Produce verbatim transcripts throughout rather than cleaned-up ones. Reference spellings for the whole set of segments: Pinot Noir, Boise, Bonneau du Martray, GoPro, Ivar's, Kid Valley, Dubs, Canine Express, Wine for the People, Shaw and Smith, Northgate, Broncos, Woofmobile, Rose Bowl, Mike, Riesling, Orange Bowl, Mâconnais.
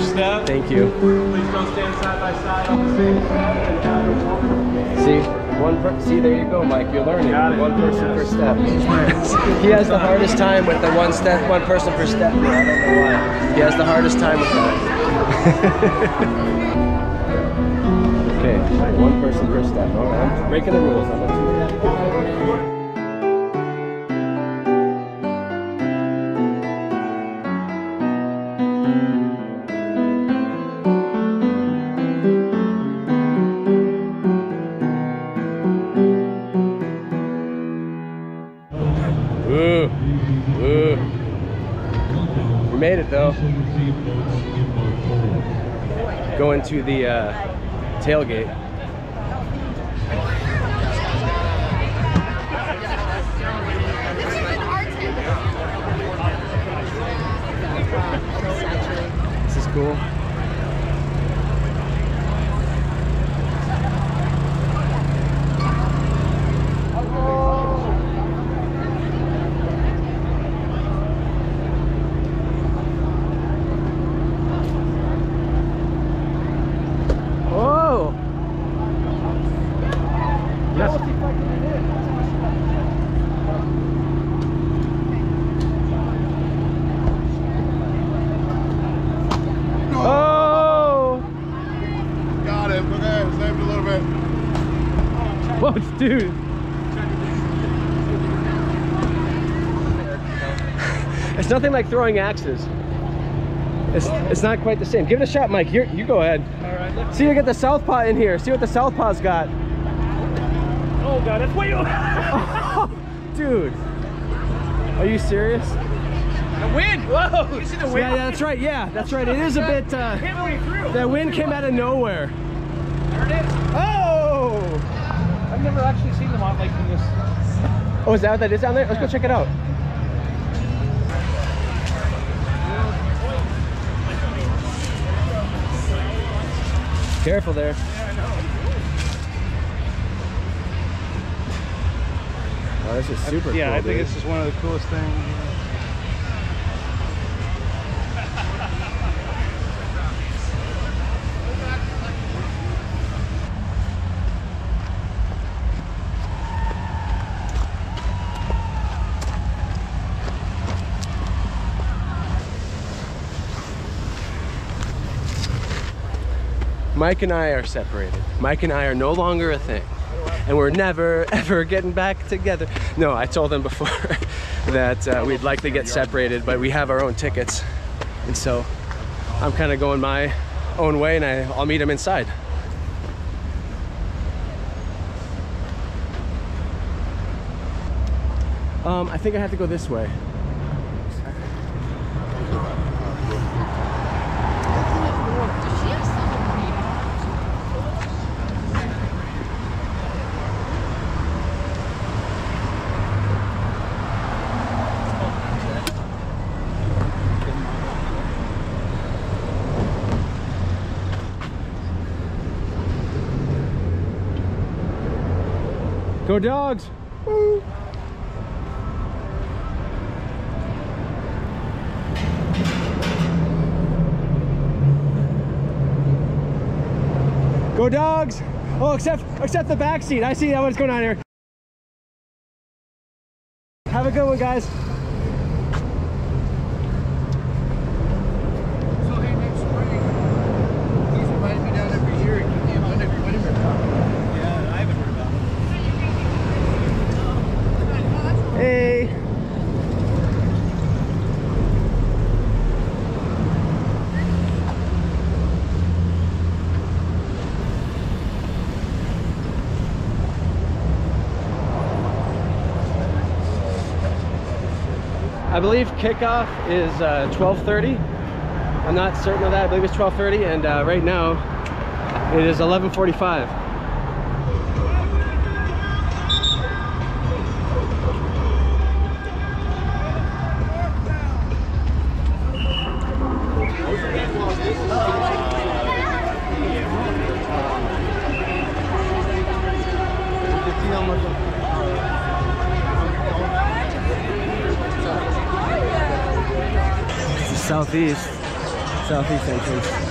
Step. Thank you. Please don't stand side by side on the same step and have your walk. See, one per see, there you go, Mike. You're learning. One person yes. per step. He has the hardest time with the one step, one person per step. I don't know why. He has the hardest time with that. Okay, one person per step. All right, I'm breaking the rules on that. Going to the uh, tailgate. This is cool. Dude. It's nothing like throwing axes. It's, it's not quite the same. Give it a shot, Mike. You're, you go ahead. All right, see, you get the southpaw in here. See what the southpaw's got. Oh, God, that's way over. Oh, dude. Are you serious? The wind. Whoa. You see the wind? Yeah, that's right. Yeah, that's right. It is a bit. Uh, that wind came out of nowhere. There it is. Oh. I've never actually seen them on like this. Oh, is that what that is down there? Let's yeah. go check it out. Careful there. Yeah, I know. Oh, this is super I, yeah, cool. Yeah, I think dude. This is one of the coolest things. Mike and I are separated. Mike and I are no longer a thing. And we're never, ever getting back together. No, I told them before that uh, we'd likely get separated, but we have our own tickets. And so I'm kind of going my own way, and I, I'll meet him inside. Um, I think I have to go this way. Go dogs! Woo. Go dogs! Oh, except except the back seat. I see that what's going on here. Have a good one, guys. I believe kickoff is uh, twelve thirty. I'm not certain of that. I believe it's twelve thirty, and uh, right now It is eleven forty-five. Southeast, southeast entrance.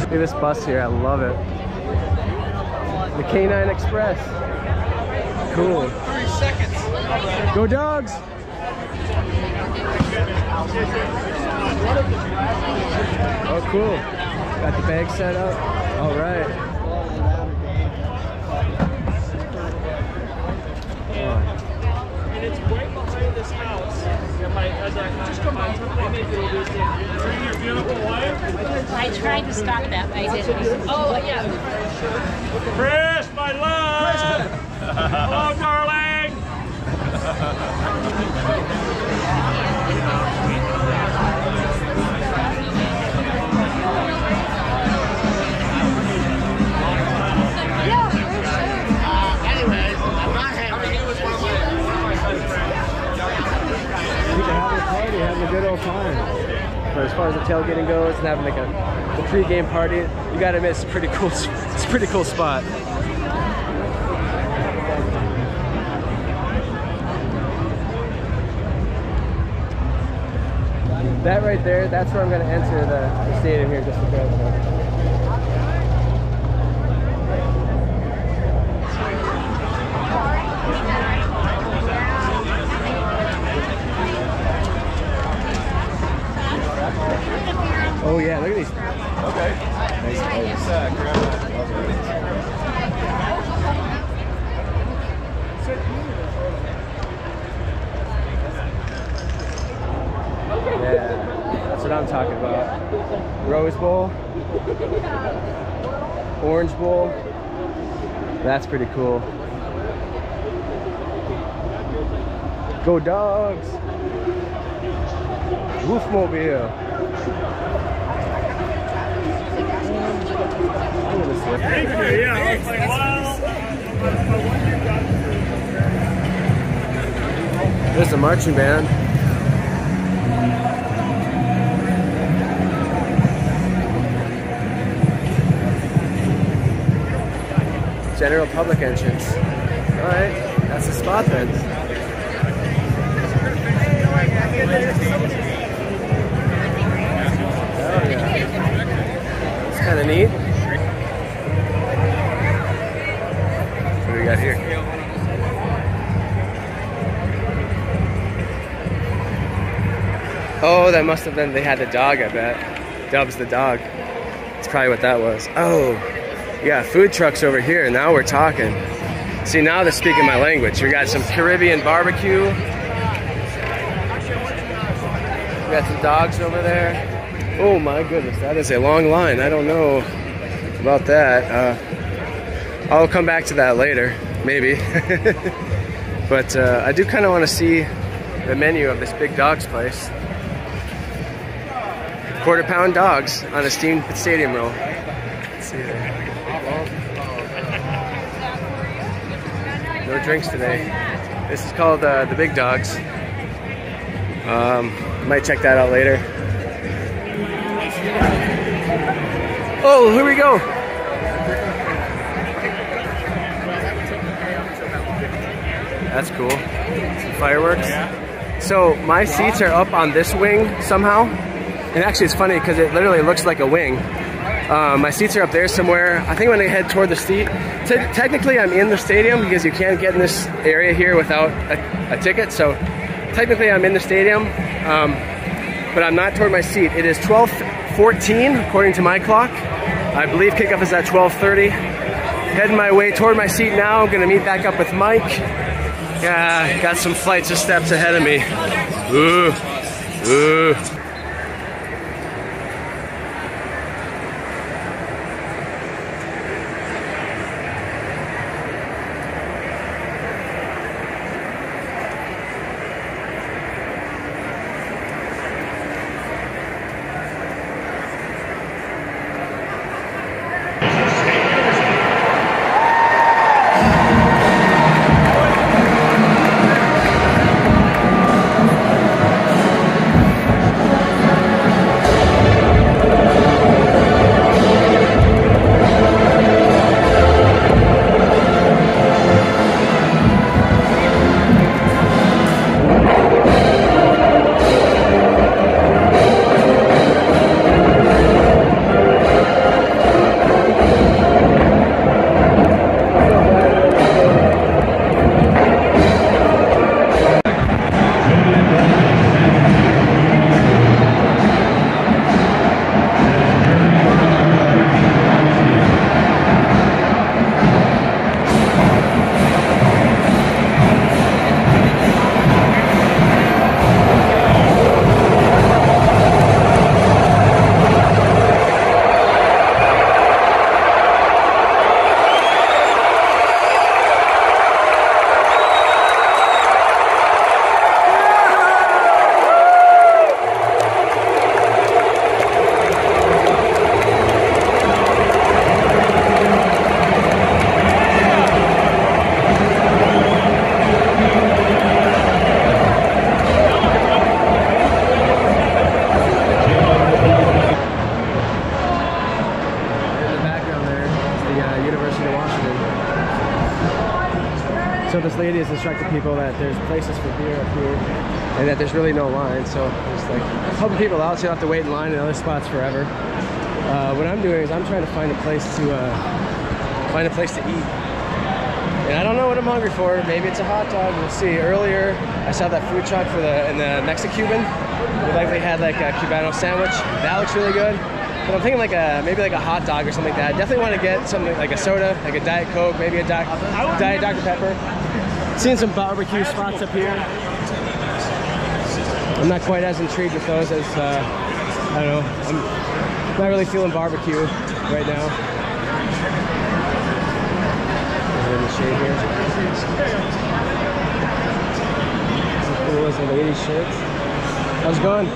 Look at this bus here, I love it. The Canine Express. Cool. Three seconds. Go Dogs! Oh cool. Got the bag set up. Alright. This house, just come on. I tried to stop that, but I didn't. Oh, yeah. Chris, my love! Hello, darling! Uh, anyways, I'm not happy. Having a party, having a good old time. But as far as the tailgating goes and having like a, a pre-game party, you gotta admit it's a pretty cool, it's a pretty cool spot. That right there, that's where I'm gonna enter the, the stadium here just to go. Oh yeah, look at these. Okay. Nice. Yeah, that's what I'm talking about. Rose Bowl, Orange Bowl. That's pretty cool. Go Dogs! Woofmobile. Thank you, yeah, I was like, wow. There's a marching band. General public entrance. Alright, that's the spot then. Oh yeah. It's kind of neat. Got here. Oh, that must have been, they had the dog, I bet. Dubs the dog. That's probably what that was. Oh, yeah, food trucks over here. Now we're talking. See, now they're speaking my language. We got some Caribbean barbecue. We got some dogs over there. Oh my goodness, that is a long line. I don't know about that. Uh, I'll come back to that later, maybe. But uh, I do kind of want to see the menu of this Big Dogs place. Quarter pound dogs on a steamed stadium roll. Let's see there. No drinks today. This is called uh, the Big Dogs. Um, might check that out later. Oh, here we go. That's cool. Fireworks. Yeah. So my seats are up on this wing somehow. And actually it's funny because it literally looks like a wing. Uh, my seats are up there somewhere. I think when I head toward the seat, te technically I'm in the stadium because you can't get in this area here without a, a ticket. So technically I'm in the stadium, um, but I'm not toward my seat. It is twelve fourteen according to my clock. I believe kickoff is at twelve thirty. Heading my way toward my seat now. I'm gonna meet back up with Mike. Yeah, got some flights of steps ahead of me. Ooh, ooh. So this lady has instructed people that there's places for beer up here and that there's really no line. So it's like helping people out so you don't have to wait in line in other spots forever. Uh, what I'm doing is I'm trying to find a place to uh, find a place to eat. And I don't know what I'm hungry for. Maybe it's a hot dog. We'll see. Earlier, I saw that food truck for the in the Mexican-Cuban. We likely had like a Cubano sandwich. That looks really good. But I'm thinking like a maybe like a hot dog or something like that. I definitely want to get something like a soda, like a Diet Coke, maybe a doc, Diet Doctor Pepper. Seen some barbecue spots up here. I'm not quite as intrigued with those as uh, I don't know. I'm not really feeling barbecue right now. In the shade here. Cool as a lady shirt. How's it going?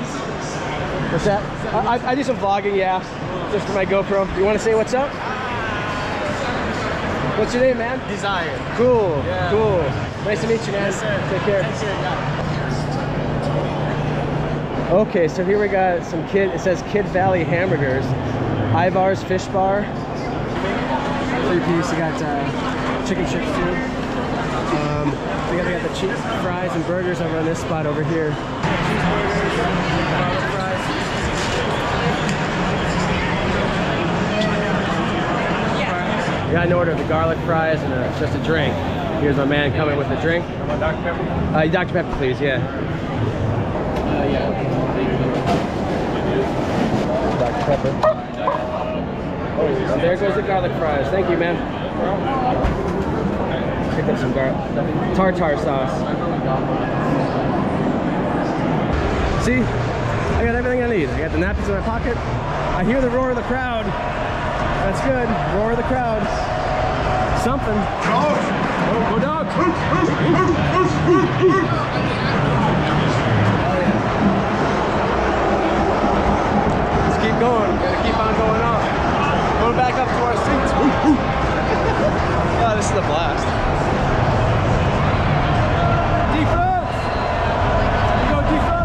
What's that? I, I, I do some vlogging, yeah. Just for my GoPro. You want to say what's up? What's your name, man? Desire. Cool, yeah. Cool. Nice to meet you, man. Yes, sir. Take care. Take care, yeah. Okay, so here we got some Kid, it says Kid Valley hamburgers. Ivar's fish bar. Three piece, you got uh, chicken chips too. Um, we, got, we got the cheap fries and burgers over on this spot over here. We got an order of the garlic fries and a, just a drink. Here's my man coming with a drink. I want Doctor Pepper? Uh, Doctor Pepper, please, yeah. Uh, yeah. Doctor Pepper. Oh, there goes the garlic fries. Thank you, man. Pick up some garlic tartar sauce. See, I got everything I need. I got the napkins in my pocket. I hear the roar of the crowd. That's good. Roar of the crowd. Something. Dog. Oh, go dog. Let's keep going. Gotta keep on going on. Going back up to our seats. Oh, this is a blast. Defense! You go defense!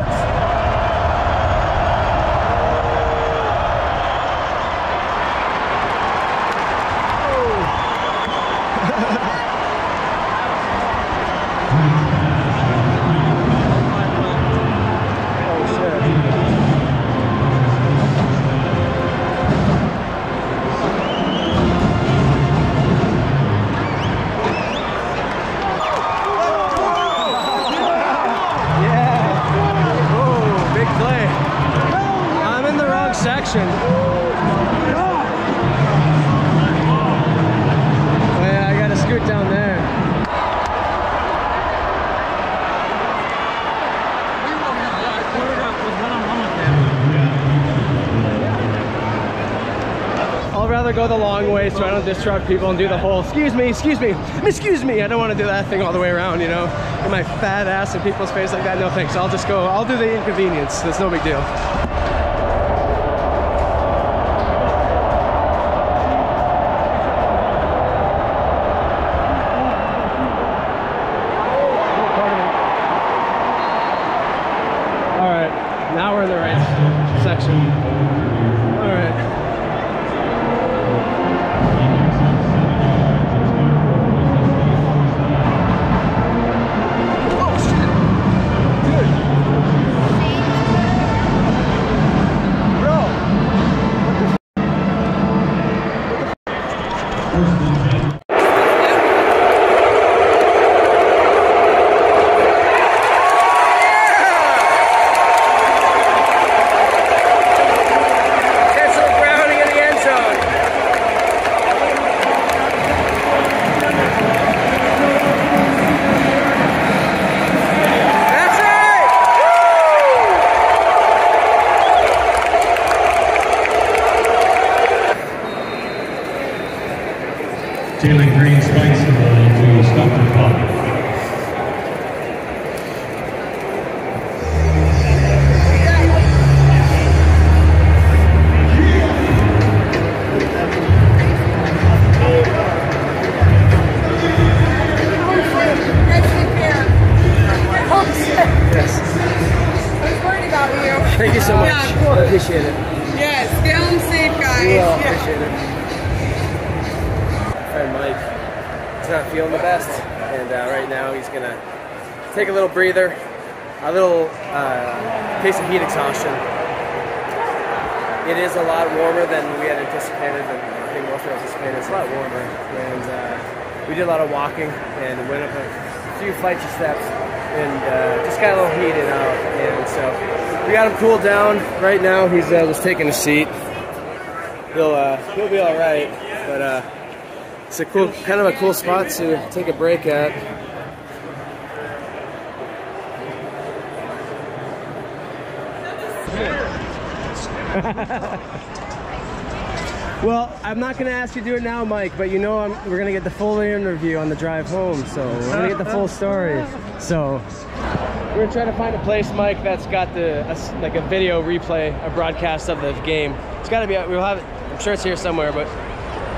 Go the long way so I don't disrupt people and do the whole excuse me, excuse me, excuse me. I don't want to do that thing all the way around, you know, get my fat ass in people's face like that. No thanks. I'll just go, I'll do the inconvenience. That's no big deal. All right, now we're in the right section. All right. Dealing green space in order to stop the clock. Feeling the best, and uh, right right now. He's going to take a little breather, a little uh, case of heat exhaustion. It is a lot warmer than we had anticipated, and I think most of us anticipated. It's a lot warmer, and uh, we did a lot of walking and went up a few flights of steps and uh, just got a little heated out, and so we got him cooled down. Right now he's uh, just taking a seat. He'll, uh, he'll be all right, but uh, it's a cool, kind of a cool spot to take a break at. Well, I'm not going to ask you to do it now, Mike, but you know I'm, we're going to get the full interview on the drive home, so we're going to get the full story. So we're going to try to find a place, Mike, that's got the a, like a video replay, a broadcast of the game. It's got to be. We'll have it. I'm sure it's here somewhere, but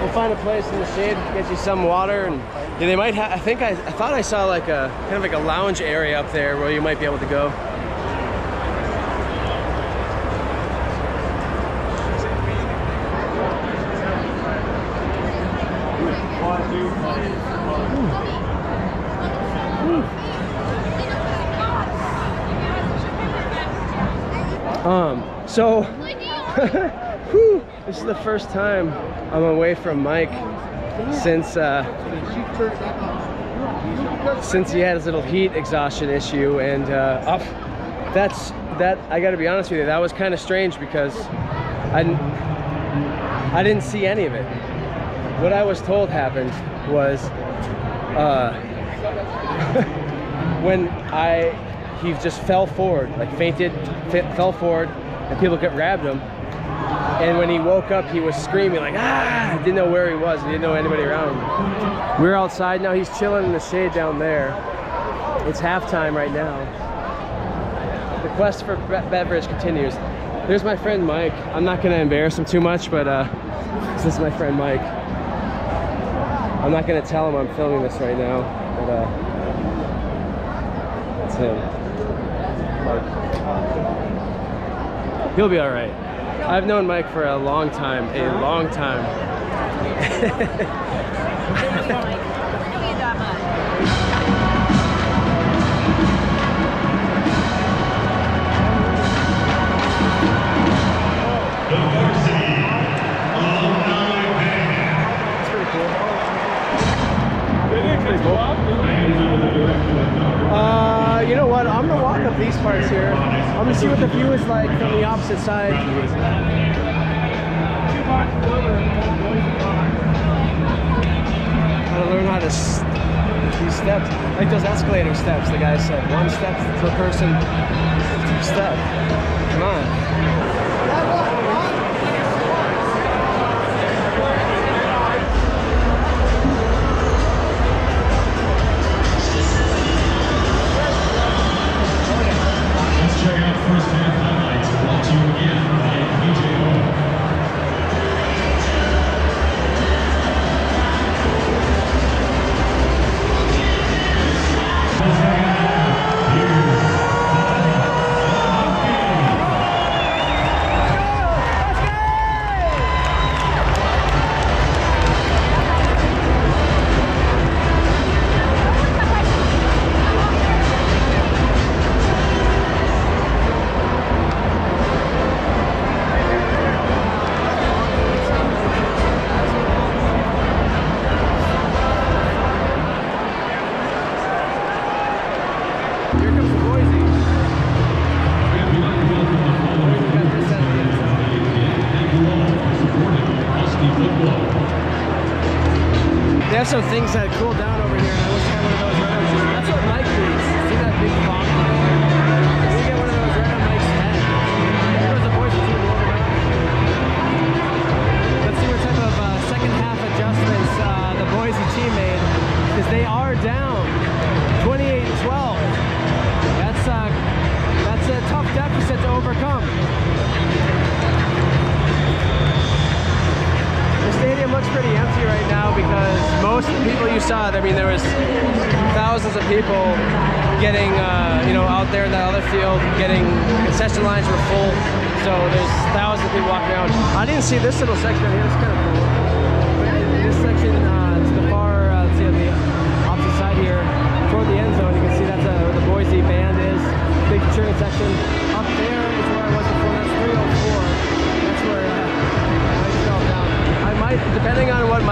we'll find a place in the shade, get you some water, and yeah, they might have. I think I, I thought I saw like a kind of like a lounge area up there where you might be able to go. Um, so, whew, this is the first time I'm away from Mike since, uh, since he had his little heat exhaustion issue, and, uh, up, that's, that, I gotta be honest with you, that was kind of strange because I, I didn't see any of it. What I was told happened was, uh, when I... he just fell forward, like fainted, fell forward, and people grabbed him. And when he woke up, he was screaming like, ah! Didn't know where he was, he didn't know anybody around him. We're outside now, he's chilling in the shade down there. It's halftime right now. The quest for beverage continues. There's my friend Mike. I'm not gonna embarrass him too much, but uh, this is my friend Mike. I'm not gonna tell him I'm filming this right now, but uh, it's him. He'll be all right. I've known Mike for a long time, a long time. That's pretty cool. Uh, you know what? I'm gonna walk up these parts here. I'm gonna see what the view is like from the opposite side. Gotta learn how to these steps, like those escalator steps. The guy said one step per person, two step. Come on. Check out first-hand highlights brought to you again by P J Owen. Some things that cool down over here, and I wish I had one of those red on mics. That's what Mike needs. See that big bomb? We'll get one of those red on mics head. There was a voice of people over there. Let's see what type of uh, second half adjustments uh, the Boise team made, because they are down twenty-eight twelve. That's, uh, that's a tough deficit to overcome. The stadium looks pretty empty right now because most of the people you saw, I mean, there was thousands of people getting, uh, you know, out there in that other field, getting, concession lines were full, so there's thousands of people walking around. I didn't see this little section here, it's kind of cool. This section uh, to the far, uh, let's see, on the opposite side here, toward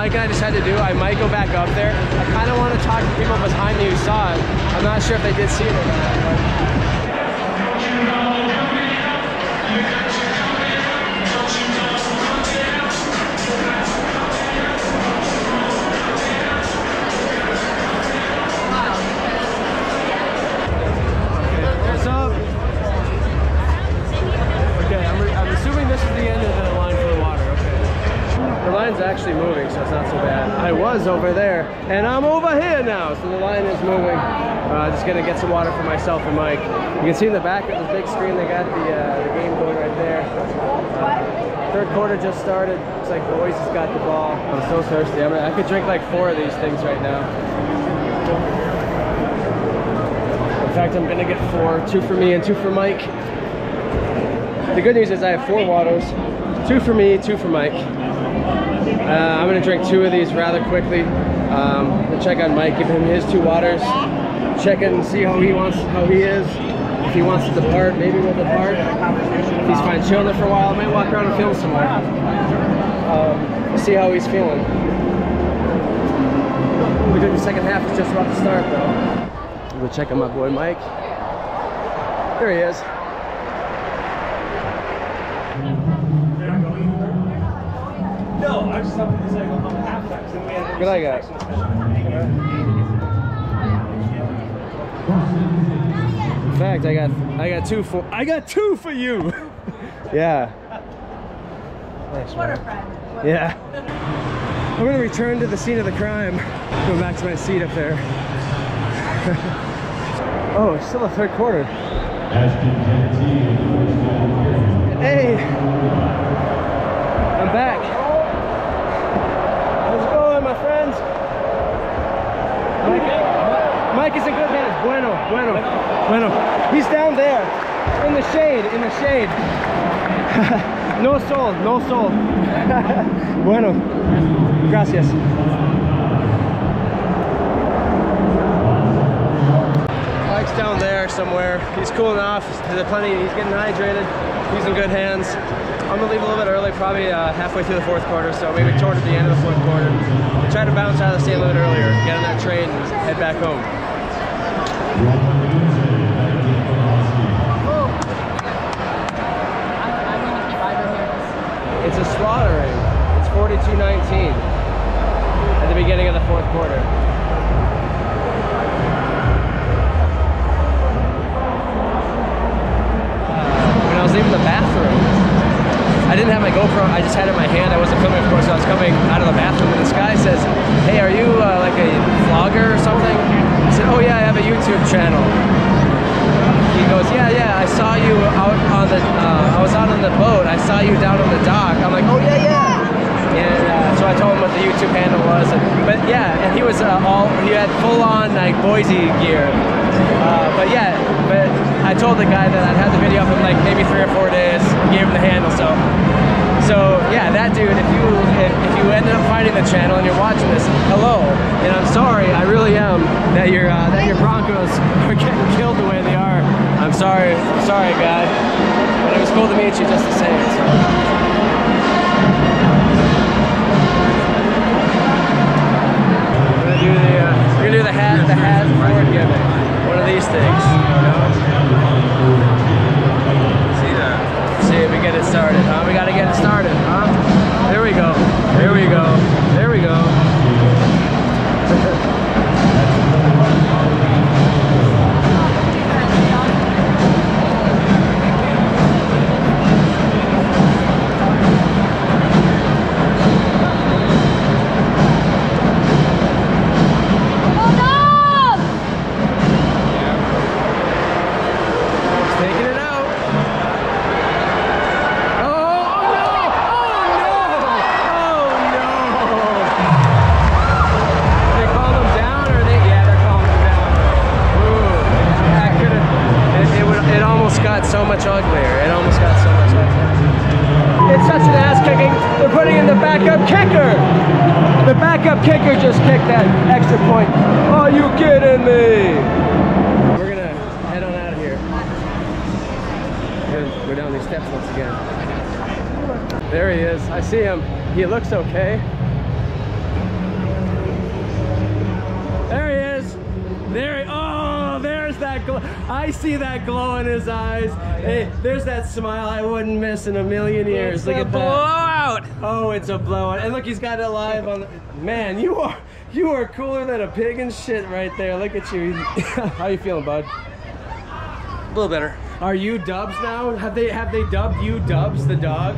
Mike and I decided to do. I might go back up there. I kind of want to talk to people behind me who saw it. I'm not sure if they did see it or not. But actually moving, so it's not so bad. I was over there and I'm over here now, so the line is moving. Uh, just gonna get some water for myself and Mike. You can see in the back of the big screen they got the, uh, the game going right there. Uh, third quarter just started. Looks like Boise's got the ball. I'm so thirsty. I'm gonna, I could drink like four of these things right now. In fact, I'm gonna get four, two for me and two for Mike. The good news is I have four waters, two for me, two for Mike. Uh, I'm gonna drink two of these rather quickly. Um, we'll check on Mike, give him his two waters, check in and see how he wants, how he is. If he wants to depart, maybe we'll depart. If he's fine chilling for a while, I might walk around and film some more. Um, we'll see how he's feeling. We think the second half is just about to start, though. We'll check on my boy Mike. There he is. No, I just happened to say I'm halfbacks and we had good I got. In fact, I got I got two for I got two for you. Yeah. Thanks, what a friend. What yeah. I'm gonna return to the scene of the crime. Go back to my seat up there. Oh, it's still a third quarter. Hey, I'm back. Mike is in good hands. Bueno, bueno, bueno. He's down there in the shade, in the shade. No sol, no sol. Bueno, gracias. Mike's down there somewhere. He's cooling off. There's plenty. He's getting hydrated. He's in good hands. I'm gonna leave a little bit early, probably uh, halfway through the fourth quarter, so maybe toward the end of the fourth quarter. Try to bounce out of the state a little bit earlier, get on that train, and head back home. It's a slaughtering. It's forty-two nineteen at the beginning of the fourth quarter. Uh, when I was leaving the bathroom, I didn't have my GoPro, I just had it in my hand. I wasn't filming, of course, so I was coming out of the bathroom and this guy says, hey, are you uh, like a vlogger or something? I said, oh yeah, I have a YouTube channel. He goes, yeah, yeah, I saw you out on the, uh, I was out on the boat, I saw you down on the dock. I'm like, oh yeah, yeah. And uh, so I told him what the YouTube handle was. And, but yeah, and he was uh, all, he had full on like Boise gear. Uh, but yeah, but I told the guy that I'd had the video up in like maybe three or four days, gave him the handle, so. So yeah, that dude, if you if, if you ended up finding the channel and you're watching this, hello, and I'm sorry, I really am, that your uh, that your Broncos are getting killed the way they are. I'm sorry, I'm sorry, guy, but it was cool to meet you just the same, so. We're gonna do the hat, the hat forward gimmick. One of these things, you know? See that? See if we get it started, huh? We gotta get it started, huh? There we go. There we go. There we go. There he is. I see him. He looks okay. There's that glow. I see that glow in his eyes. Hey, there's that smile I wouldn't miss in a million years. Look at that. Blowout. Oh, it's a blowout. And look, he's got it live on the... Man, you are you are cooler than a pig and shit right there. Look at you. How you feeling, bud? A little better. Are you Dubs now? Have they have they dubbed you Dubs the dog?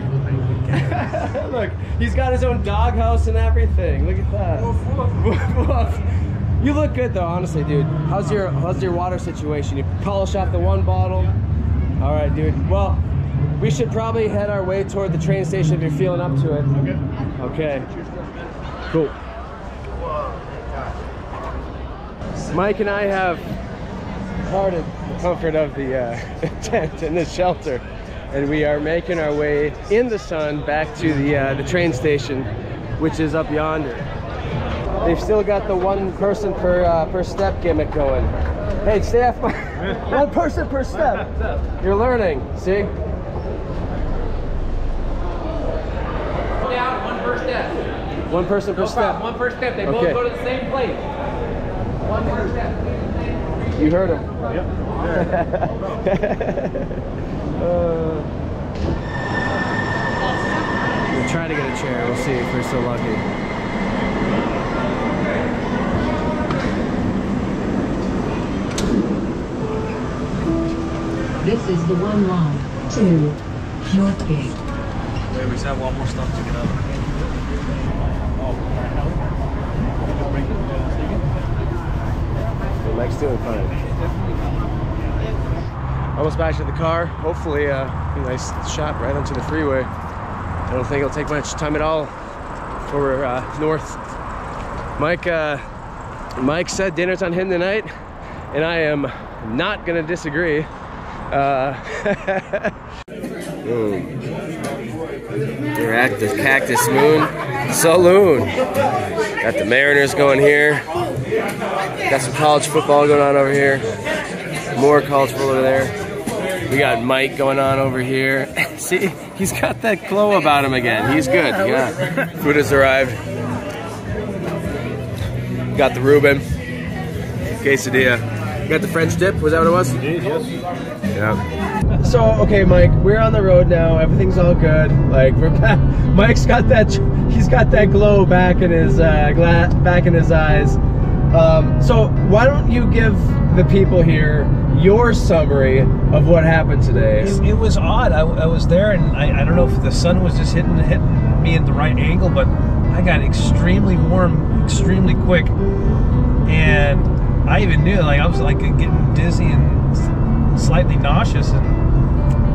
Look, he's got his own dog house and everything. Look at that. Woof, woof. Woof. You look good though, honestly, dude. How's your how's your water situation? You polish off the one bottle? Yeah. All right, dude. Well, we should probably head our way toward the train station if you're feeling up to it. Okay. Okay. Cool. Mike and I have parted the comfort of the uh, tent and the shelter, and we are making our way in the sun back to the uh, the train station, which is up yonder. They've still got the one person per uh, per step gimmick going. Hey, stay off my one person per step. You're learning, see? Down one per step. One person per no step. Problem. One per step. They okay. both go to the same place. One per step. You heard him. Yep. Uh, we'll try to get a chair. We'll see if we're so lucky. This is the one line to Northgate. Wait, we just have one more stop to get up. Oh, Mike's doing fine. Almost back to the car. Hopefully uh, a nice shot right onto the freeway. I don't think it'll take much time at all before we're uh, north. Mike, uh, Mike said dinner's on him tonight, and I am not gonna disagree. Uh, We're at the Cactus Moon Saloon. Got the Mariners going here. Got some college football going on over here. More college football over there. We got Mike going on over here. See, he's got that glow about him again. He's good, yeah. Food has arrived. Got the Reuben, quesadilla. Got the French dip, was that what it was? Indeed, yes. Yeah. So, okay, Mike, we're on the road now. Everything's all good. Like, we're back. Mike's got that, he's got that glow back in his, uh, glass, back in his eyes. Um, so, why don't you give the people here your summary of what happened today? It, it was odd. I, I was there, and I, I don't know if the sun was just hitting, hitting me at the right angle, but I got extremely warm, extremely quick, and I even knew, like, I was like getting dizzy and slightly nauseous, and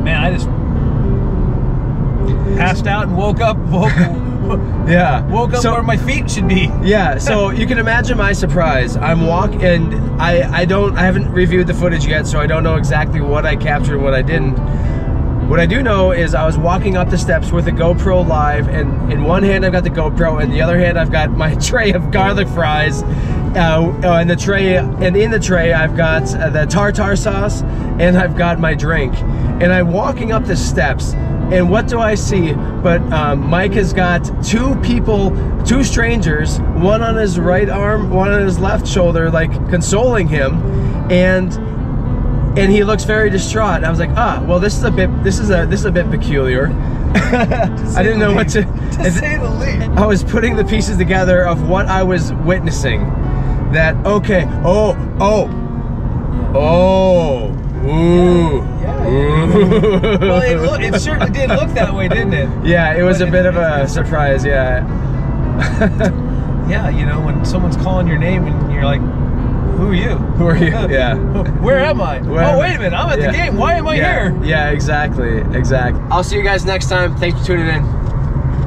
man, I just passed out and woke up. Woke, yeah. Woke up so, where my feet should be. Yeah. So you can imagine my surprise. I'm walking, and I I don't I haven't reviewed the footage yet, so I don't know exactly what I captured and what I didn't. What I do know is I was walking up the steps with a GoPro live, and in one hand I've got the GoPro, and the other hand I've got my tray of garlic fries, uh, uh, and the tray and in the tray I've got uh, the tartar sauce, and I've got my drink, and I'm walking up the steps. And what do I see? But um, Mike has got two people, two strangers, one on his right arm, one on his left shoulder, like consoling him, and and he looks very distraught. And I was like, ah, well, this is a bit, this is a, this is a bit peculiar. I didn't know what to. To say the least. I was putting the pieces together of what I was witnessing. That okay, oh, oh, oh. Ooh. Yeah, yeah. Well, it, look, it certainly did look that way, didn't it? Yeah, it was but a it, bit of a it, surprise, yeah. Yeah, you know, when someone's calling your name and you're like, who are you? Who are you? Yeah. Where am I? Where oh, am wait a minute, I'm at yeah. the game. Why am I yeah. here? Yeah, exactly, exactly. I'll see you guys next time. Thanks for tuning in.